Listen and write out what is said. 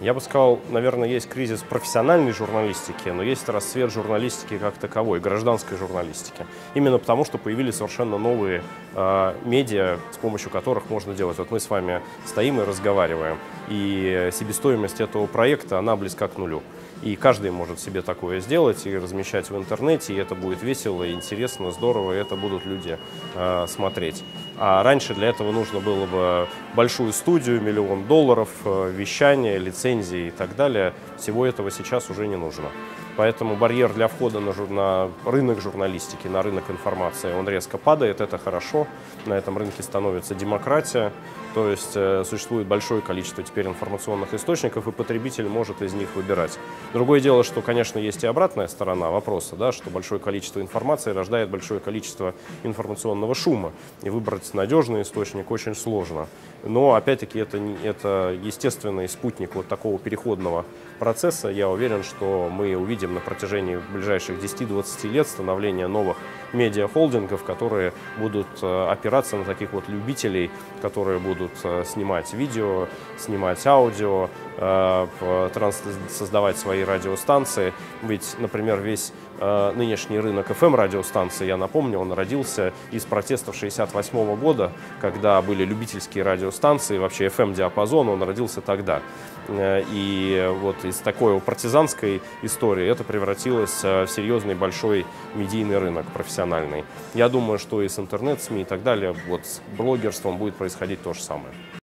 Я бы сказал, наверное, есть кризис профессиональной журналистики, но есть расцвет журналистики как таковой, гражданской журналистики. Именно потому, что появились совершенно новые медиа, с помощью которых можно делать. Вот мы с вами стоим и разговариваем, и себестоимость этого проекта, она близка к нулю. И каждый может себе такое сделать и размещать в интернете, и это будет весело, интересно, здорово, и это будут люди смотреть. А раньше для этого нужно было бы большую студию, $1 миллион, вещание, лицензии и так далее. Всего этого сейчас уже не нужно. Поэтому барьер для входа на рынок журналистики, на рынок информации, он резко падает, это хорошо. На этом рынке становится демократия, то есть существует большое количество теперь информационных источников, и потребитель может из них выбирать. Другое дело, что, конечно, есть и обратная сторона вопроса, да, что большое количество информации рождает большое количество информационного шума, и выбрать надежный источник очень сложно. Но, опять-таки, это естественный спутник вот такого переходного процесса. Я уверен, что мы увидим на протяжении ближайших 10-20 лет становление новых медиахолдингов, которые будут опираться на таких вот любителей, которые будут снимать видео, снимать аудио, создавать свои радиостанции. Ведь, например, весь нынешний рынок FM-радиостанций, я напомню, он родился из протестов 1968 года, когда были любительские радиостанции, вообще FM-диапазон, он родился тогда. И вот из такой партизанской истории это превратилось в серьезный большой медийный рынок профессиональный. Я думаю, что и с интернет-СМИ и так далее, вот с блогерством будет происходить то же самое.